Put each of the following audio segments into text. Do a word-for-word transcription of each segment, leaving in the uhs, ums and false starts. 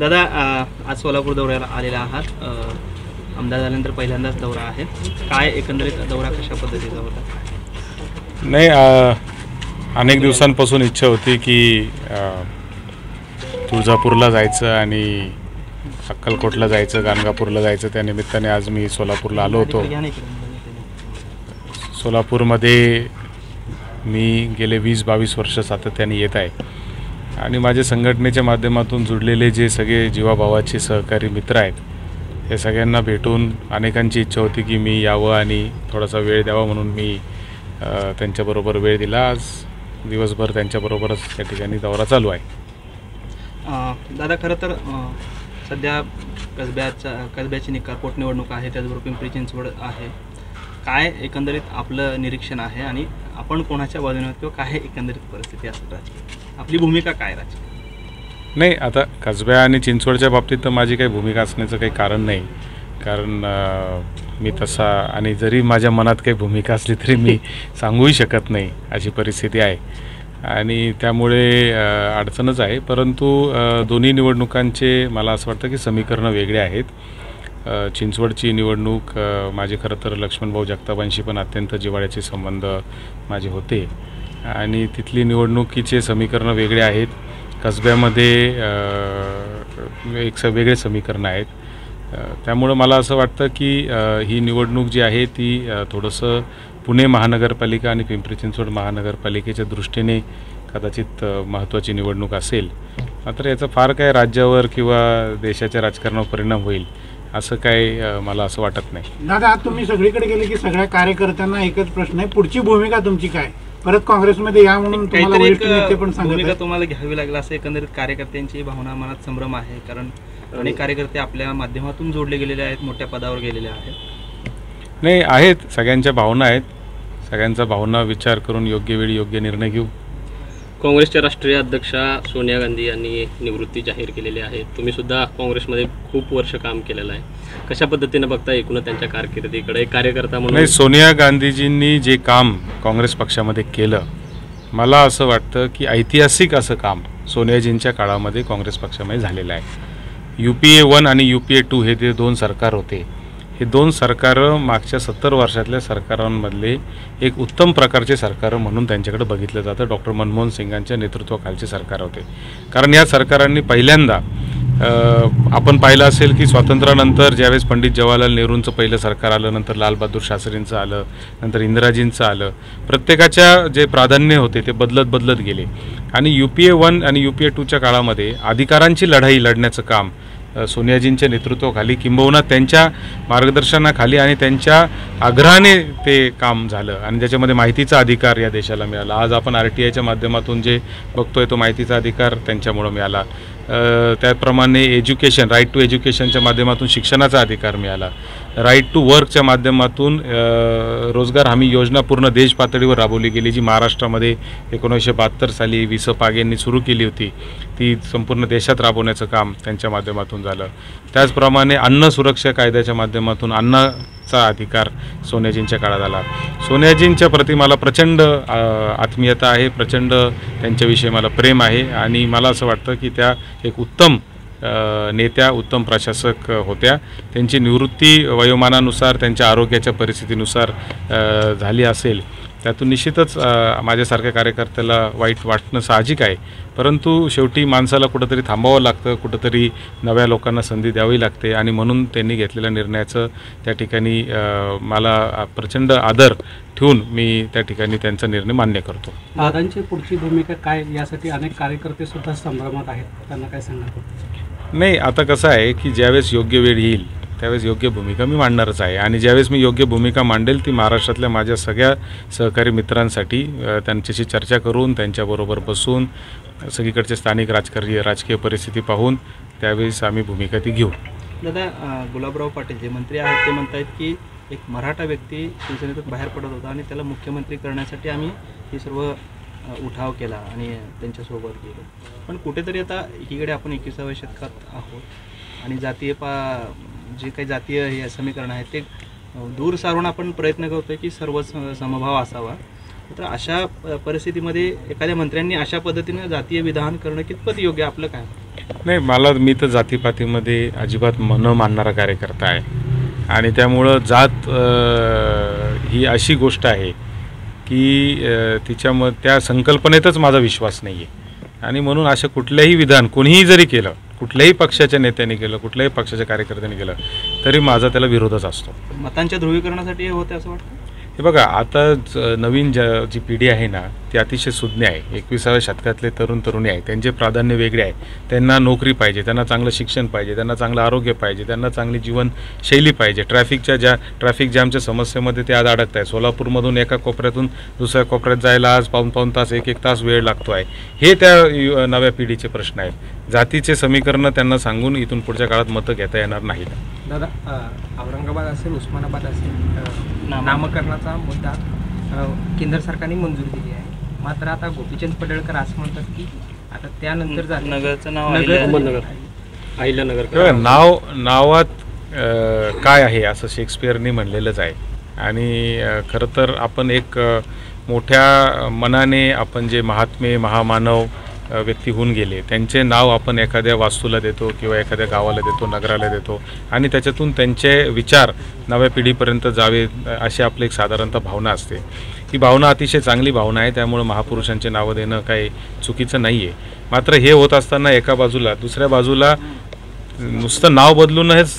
दादा, आज सोलापूर दौऱ्याला आलेला आहात, आमदार झाल्यानंतर पहिल्यांदाच दौरा आहे, काय एकंदरीत दौरा कशा पद्धतीचा होता? नाही, अनेक दिवसांपासून इच्छा होती की तुळजापूरला जायचं आणि अक्कलकोटला जायचं, गाणगापूरला जायचं, त्या निमित्ताने आज मी सोलापूरला आलो होतो। सोलापूरमध्ये मी गेले वीस बावीस वर्ष सातत्याने येत आहे आणि माझे संघटनेच्या माध्यमातून जुडलेले जे सगळे जीवाभावाचे सहकारी मित्र आहेत हे सगळ्यांना भेटून अनेकांची इच्छा होती की मी यावं आणि थोडासा वेळ द्यावा, म्हणून मी त्यांच्याबरोबर वेळ दिला। आज दिवसभर त्यांच्याबरोबरच या ठिकाणी दौरा चालू आहे। दादा, खरं तर सध्या कसब्याचा कसब्याची निकार पोटनिवडणूक आहे, त्याचबरोबर पिंपरी चिंचवड आहे, काय एकंदरीत आपलं निरीक्षण आहे आणि आपण कोणाच्या बाजूने आहोत किंवा काय एकंदरीत परिस्थिती असते राजकीय, आपली भूमिका काय राजकीय? नाही, आता कसब्या आणि चिंचवडच्या बाबतीत तर माझी काही भूमिका असण्याचं काही कारण नाही, कारण मी तसा आणि जरी माझ्या मनात काही भूमिका असली तरी मी सांगूही शकत नाही, अशी परिस्थिती आहे आणि त्यामुळे अडचणच आहे। परंतु दोन्ही निवडणुकांचे मला असं वाटतं की समीकरणं वेगळे आहेत। चिंचवडची निवडणूक माझे खरं तर लक्ष्मणभाऊ जगतापांशी पण अत्यंत जिव्हाळ्याचे संबंध माझे होते आणि तिथली निवडणुकीचे समीकरणं वेगळे आहेत। कसब्यामध्ये एक वेगळे समीकरणं आहेत, त्यामुळे मला असं वाटतं की ही निवडणूक जी आहे ती थोडंसं पुणे महानगरपालिका आणि पिंपरी चिंचवड महानगरपालिकेच्या दृष्टीने कदाचित महत्त्वाची निवडणूक असेल, मात्र याचा फार काय राज्यावर किंवा देशाच्या राजकारणावर परिणाम होईल असं काही मला असं वाटत नाही। दादा, तुम्ही सगळीकडे गेले की सगळ्या कार्यकर्त्यांना एकच प्रश्न आहे, पुढची भूमिका तुमची काय? परत काँग्रेसमध्ये या म्हणून भूमिका तुम्हाला घ्यावी लागेल असं एकंदरीत कार्यकर्त्यांची भावना, मनात संभ्रम आहे, कारण अनेक कार्यकर्ते आपल्या माध्यमातून जोडले गेलेले आहेत, मोठ्या पदावर गेलेले आहेत। नाही, आहेत, सगळ्यांच्या भावना आहेत, सगळ्यांचा भावना विचार करून योग्य वेळी योग्य निर्णय घेऊ। काँग्रेसच्या राष्ट्रीय अध्यक्षा सोनिया गांधी यांनी निवृत्ती जाहीर केलेली आहे, तुम्ही सुद्धा काँग्रेसमध्ये खूप वर्ष काम केलेलं आहे, कशा पद्धतीने बघता एकूण त्यांच्या कारकिर्दीकडे कार्यकर्ता म्हणून? नाही, सोनिया गांधीजींनी जे काम काँग्रेस पक्षामध्ये केलं मला असं वाटतं की ऐतिहासिक असं काम सोनियाजींच्या काळामध्ये काँग्रेस पक्षामध्ये झालेलं आहे। यू पी ए वन आणि यू पी ए टू हे जे दोन सरकार होते, हे दोन सरकारं मागच्या सत्तर वर्षातल्या सरकारांमधले एक उत्तम प्रकारचे सरकारं म्हणून त्यांच्याकडे बघितलं जातं। डॉक्टर मनमोहन सिंगांच्या नेतृत्वाखालचे सरकार होते, कारण या सरकारांनी पहिल्यांदा आपण पाहिलं असेल की स्वातंत्र्यानंतर ज्यावेळेस पंडित जवाहरलाल नेहरूंचं पहिलं सरकार आलं, नंतर लालबहादूर शास्त्रींचं आलं, नंतर इंदिराजींचं आलं, प्रत्येकाच्या जे प्राधान्य होते ते बदलत बदलत गेले आणि यू पी ए वन आणि यू पी ए टूच्या काळामध्ये अधिकारांची लढाई लढण्याचं काम सोनियाजींच्या नेतृत्वाखाली किंबहुना त्यांच्या मार्गदर्शनाखाली आणि त्यांच्या आग्रहाने ते काम झालं आणि त्याच्यामध्ये माहितीचा अधिकार या देशाला मिळाला। आज आपण आर टी आयच्या माध्यमातून जे बघतोय तो माहितीचा अधिकार त्यांच्यामुळे मिळाला, त्याचप्रमाणे एज्युकेशन, राईट टू एज्युकेशनच्या माध्यमातून शिक्षणाचा अधिकार मिळाला, राईट टू वर्कच्या माध्यमातून रोजगार हमी योजना पूर्ण देश पातळीवर राबवली गेली, जी महाराष्ट्रामध्ये एकोणीसशे बहात्तर साली वि स पागेंनी सुरू केली होती, ती संपूर्ण देशात राबवण्याचं काम त्यांच्या माध्यमातून झालं। त्याचप्रमाणे अन्न सुरक्षा कायद्याच्या माध्यमातून अन्नाचा अधिकार सोनियाजींच्या काळात आला। सोनियाजींच्या प्रति मला प्रचंड आत्मीयता आहे, प्रचंड त्यांच्याविषयी मला प्रेम आहे आणि मला असं वाटतं की त्या एक उत्तम नेत्या, उत्तम प्रशासक होत्या। त्यांची निवृत्ती वयोमानानुसार, त्यांच्या आरोग्याच्या परिस्थितीनुसार झाली असेल, त्यातून निश्चितच माझ्यासारख्या कार्यकर्त्याला वाईट वाटणं साहजिक आहे, परंतु शेवटी माणसाला कुठंतरी थांबावं लागतं, कुठंतरी नव्या लोकांना संधी द्यावी लागते आणि म्हणून त्यांनी घेतलेल्या निर्णयाचं त्या ठिकाणी मला प्रचंड आदर ठेवून मी त्या ठिकाणी त्यांचा निर्णय मान्य करतो। दादांची पुढची भूमिका काय, यासाठी अनेक कार्यकर्ते सुद्धा संभ्रमात आहेत, त्यांना काय सांगणार? नाही, आता कसं आहे की ज्यावेळेस योग्य वेळ येईल त्यावेळेस योग्य भूमिका मी मांडणारच आहे आणि ज्यावेळेस मी योग्य भूमिका मांडेल ती महाराष्ट्रातल्या माझ्या सगळ्या सहकारी मित्रांसाठी त्यांच्याशी चर्चा करून, त्यांच्याबरोबर बसून, सगळीकडचे स्थानिक राजकीय राजकीय परिस्थिती पाहून त्यावेळेस आम्ही भूमिका ती घेऊ। दादा, गुलाबराव पाटील जे मंत्री आहेत ते म्हणत आहेत की एक मराठा व्यक्ती शिवसेनेतून बाहेर पडत होता आणि त्याला मुख्यमंत्री करण्यासाठी आम्ही हे सर्व उठाव केला आणि त्यांच्यासोबत गेलो, पण कुठेतरी आता एकीकडे आपण एकविसाव्या शतकात आहोत आणि जातीय पा जे काही जातीय हे समीकरण आहे ते दूर सारून आपण प्रयत्न करतोय की सर्व समभाव असावा, तर अशा परिस्थितीमध्ये एखाद्या मंत्र्यांनी अशा पद्धतीने जातीय विधान करणं कितपत योग्य, आपलं काय? नाही, मला मी तर जातीपातीमध्ये अजिबात मन मानणारा कार्यकर्ता आहे आणि त्यामुळं जात ही अशी गोष्ट आहे की तिच्यामध्ये त्या संकल्पनेतच माझा विश्वास नाही आहे आणि म्हणून असे कुठलेही विधान कोणीही जरी केलं, कुठल्याही पक्षाच्या नेत्याने केलं, कुठल्याही पक्षाच्या कार्यकर्त्याने केलं तरी माझा त्याला विरोधच असतो. मतांच्या ध्रुवीकरणासाठी हे होते असं वाटतं. हे बघा, आता नवीन ज जी पिढी आहे ना ती अतिशय सुज्ञ आहे. एकविसाव्या शतकातले तरुण तरुणी आहे, त्यांचे प्राधान्य वेगळे आहे. त्यांना नोकरी पाहिजे, त्यांना चांगलं शिक्षण पाहिजे, त्यांना चांगलं आरोग्य पाहिजे, त्यांना चांगली जीवनशैली पाहिजे. ट्रॅफिकच्या ज्या ट्रॅफिक जॅमच्या समस्येमध्ये ते आज अडकत आहे. सोलापूरमधून एका कोपऱ्यातून दुसऱ्या कोपऱ्यात जायला आज पाऊण पाऊण तास एक एक तास वेळ लागतो आहे. हे त्या नव्या पिढीचे प्रश्न आहेत. जातीचे समीकरणं त्यांना सांगून इथून पुढच्या काळात मतं घेता येणार नाहीत. दादा, औरंगाबाद असेल, उस्मानाबाद असेल, नामकरणाचा मुद्दा केंद्र सरकारने मंजूर दिली आहे. मात्र आता गोपीचंद पडळकर असं म्हणतात की आता त्यानंतर नगरचं नाव अहमदनगर अहिल्यानगर नाव नावात काय आहे असं शेक्सपियरने म्हणलेलंच आहे. आणि खरं तर आपण एक मोठ्या मनाने आपण जे महात्मे महामानव व्यक्ती होऊन गेले त्यांचे नाव आपण एखाद्या वास्तूला देतो किंवा एखाद्या गावाला देतो, नगराला देतो आणि त्याच्यातून त्यांचे विचार नव्या पिढीपर्यंत जावे अशी आपली एक साधारणतः भावना असते. ही भावना अतिशय चांगली भावना आहे, त्यामुळे महापुरुषांचे नावं देणं काही चुकीचं नाही आहे. मात्र हे होत असताना एका बाजूला, दुसऱ्या बाजूला नुसतं नाव बदलूनच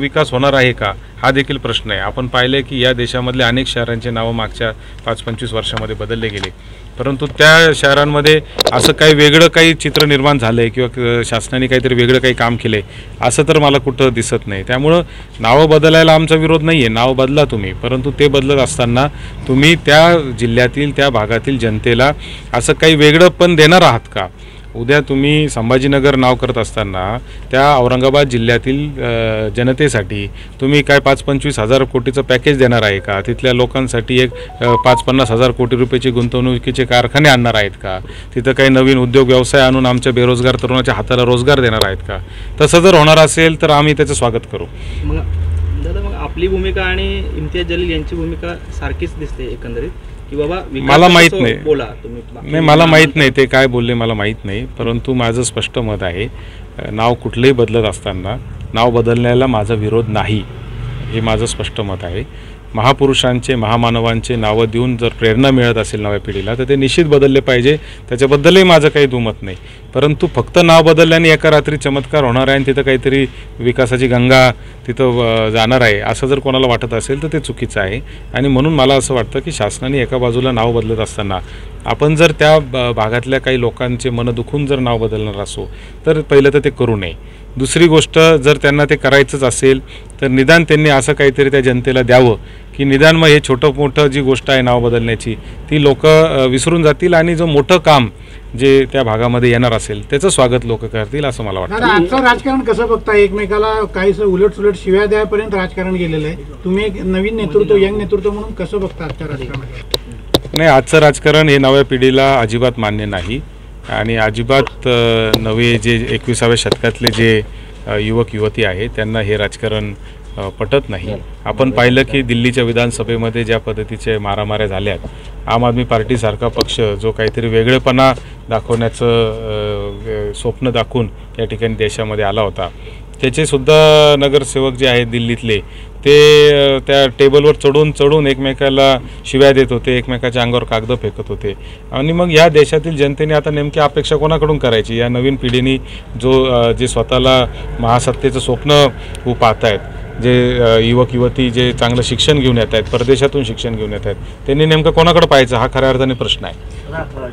विकास होणार आहे का हा देखील प्रश्न आहे. आपण पाहिले की या देशामधले अनेक शहरांचे नावं मागच्या पाच पंचवीस वर्षामध्ये बदलले गेले, परंतु त्या शहरांमध्ये असं काही वेगळं काही चित्र निर्माण झालं आहे किंवा शासनाने काहीतरी वेगळं काही काम केलं आहे असं तर मला कुठं दिसत नाही. त्यामुळं नावं बदलायला आमचा विरोध नाही आहे, नाव बदला तुम्ही, परंतु ते बदलत असताना तुम्ही त्या जिल्ह्यातील त्या भागातील जनतेला असं काही वेगळं पण देणार आहात का? उद्या तुम्ही संभाजीनगर नाव करत असताना त्या औरंगाबाद जिल्ह्यातील जनतेसाठी तुम्ही काय पाच पंचवीस हजार कोटीचं पॅकेज देणार आहे का? तिथल्या लोकांसाठी एक पाच पन्नास हजार कोटी रुपयाची गुंतवणुकीचे कारखाने आणणार आहेत का? तिथं काही नवीन उद्योग व्यवसाय आणून आमच्या बेरोजगार तरुणाच्या हाताला रोजगार देणार आहेत का? तसं जर होणार असेल तर आम्ही त्याचं स्वागत करू. मग दादा, मग आपली भूमिका आणि इम्तियाज जलील यांची भूमिका सारखीच दिसते एकंदरीत की बाबा मला माहीत नाही. बोला तुम्ही. नाही, मला माहीत नाही ते काय बोलले, मला माहीत नाही. परंतु माझं स्पष्ट मत आहे, नाव कुठलेही बदलत असताना नाव बदलण्याला माझा विरोध नाही, हे माझं स्पष्ट मत आहे. महापुरुषांचे महामानवांचे नावं देऊन जर प्रेरणा मिळत असेल नव्या पिढीला तर ते निश्चित बदलले पाहिजे, त्याच्याबद्दलही माझं काही दुमत नाही. परंतु फक्त नाव बदलल्याने एका रात्री चमत्कार होणार आहे आणि तिथं काहीतरी विकासाची गंगा तिथं जाणार आहे असं जर कोणाला वाटत असेल तर ते चुकीचं आहे. आणि म्हणून मला असं वाटतं की शासनाने एका बाजूला नाव बदलत असताना आपण जर त्या भागातल्या काही लोकांचे मन दुखून जर नाव बदलणार असो तर पहिलं तर ते करू नये. दुसरी गोष्ट, जर त्यांना ते करायचंच असेल तर निदान त्यांनी असं काहीतरी त्या जनतेला द्यावं की निदान मग हे छोटं मोठं जी गोष्ट आहे नाव बदलण्याची ती लोक विसरून जातील आणि जो मोठं काम जे त्या भागामध्ये येणार असेल त्याचं स्वागत लोक करतील असं मला वाटतं. आजचं राजकारण कसं बघता? एकमेकाला काहीसं उलटसुलट शिव्या द्यायपर्यंत राजकारण गेलेलं आहे. तुम्ही एक नवीन नेतृत्व, यंग नेतृत्व म्हणून कसं बघता आजच्या राजकारणात? नाही, आजचं राजकारण हे नव्या पिढीला अजिबात मान्य नाही आणि अजिबात नवे जे एकविसाव्या शतकातले जे युवक युवती आहे त्यांना हे राजकारण पटत नाही. आपण पाहिलं की दिल्लीच्या विधानसभेमध्ये ज्या पद्धतीचे मारामाऱ्या झाल्यात, आम आदमी पार्टीसारखा पक्ष जो काहीतरी वेगळेपणा दाखवण्याचं स्वप्न दाखवून या ठिकाणी देशामध्ये आला होता, त्याचेसुद्धा नगरसेवक जे आहेत दिल्लीतले ते त्या टेबलवर चढून चढून एकमेकाला शिव्या देत होते, एकमेकाच्या अंगावर कागद फेकत होते. आणि मग या देशातील जनतेने आता नेमकी अपेक्षा कोणाकडून करायची? या नवीन पिढीने जो जे स्वतःला महासत्तेचं स्वप्न उ पाहत आहेत, जे युवक युवती जे चांगलं शिक्षण घेऊन येत आहेत, परदेशातून शिक्षण घेऊन येत आहेत, त्यांनी नेमकं कोणाकडे पाहायचं हा खऱ्या अर्थाने प्रश्न आहे.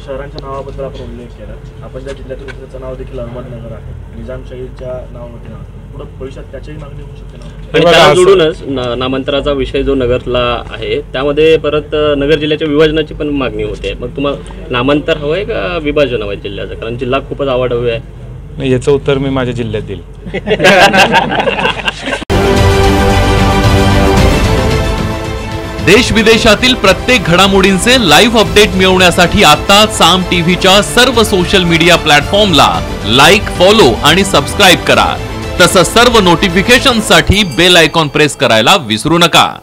शहरांच्या नावाबद्दल आपण उल्लेख केला. आपण ज्या जिल्ह्यातून त्याचं नाव देखील अहमदनगर आहे, निजामशाहीच्या नावामध्ये पुढे भविष्यात त्याचीही मागणी होऊ शकते. आणि त्याला जोडूनच नामांतराचा विषय जो नगरला आहे त्यामध्ये परत नगर जिल्ह्याच्या विभाजनाची पण मागणी होते. मग तुम्हाला नामांतर हवं आहे का विभाजन हवं आहे जिल्ह्याचं? कारण जिल्हा खूपच आवाढव्य आहे. नाही, याचं उत्तर मी माझ्या जिल्ह्यात देईल. देश विदेशातील प्रत्येक घडामोडींचे लाईव्ह अपडेट मिळवण्यासाठी आता साम टीव्हीच्या सर्व सोशल मीडिया प्लॅटफॉर्मला लाईक, फॉलो आणि सबस्क्राईब करा. तसंच सर्व नोटिफिकेशनसाठी बेल आयकॉन प्रेस करायला विसरू नका.